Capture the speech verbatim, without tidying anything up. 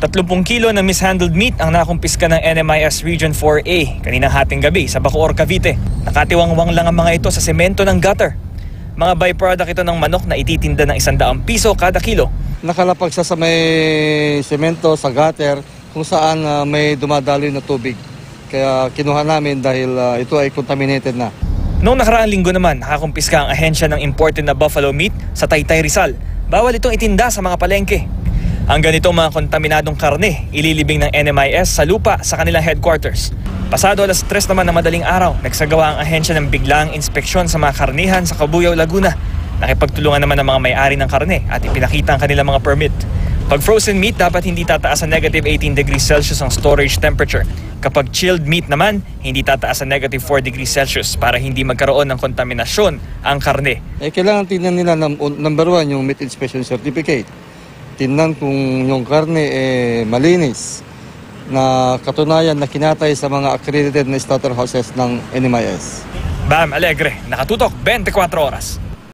tatlumpung kilo na mishandled meat ang nakumpiska ng N M I S Region four A kaninang hating gabi sa Baco Orkavite. Nakatiwangwang lang ang mga ito sa semento ng gutter. Mga byproduct ito ng manok na ititinda ng isang daang piso kada kilo. Nakalapag siya sa may semento, sa gutter, kung saan uh, may dumadaloy na tubig. Kaya kinuha namin dahil uh, ito ay contaminated na. Noong nakaraang linggo naman, nakakumpiska ang ahensya ng imported na buffalo meat sa Taytay Rizal. Bawal itong itinda sa mga palengke. Ang ganitong mga kontaminadong karne, ililibing ng N M I S sa lupa sa kanilang headquarters. Pasado alas tres naman na madaling araw, nagsagawa ang ahensya ng biglang inspeksyon sa mga karnihan sa Kabuyao, Laguna. Nakipagtulungan naman ang mga may-ari ng karne at ipinakita ang kanilang mga permit. Pag frozen meat, dapat hindi tataas sa negative eighteen degrees Celsius ang storage temperature. Kapag chilled meat naman, hindi tataas sa negative four degrees Celsius para hindi magkaroon ng kontaminasyon ang karne. Eh, kailangan tingnan nila number one yung meat inspection certificate. Tingnan kung yung karne eh, malinis na katunayan na kinatay sa mga accredited na slaughterhouses ng N M I S. Bam Alegre, nakatutok, twenty-four Oras.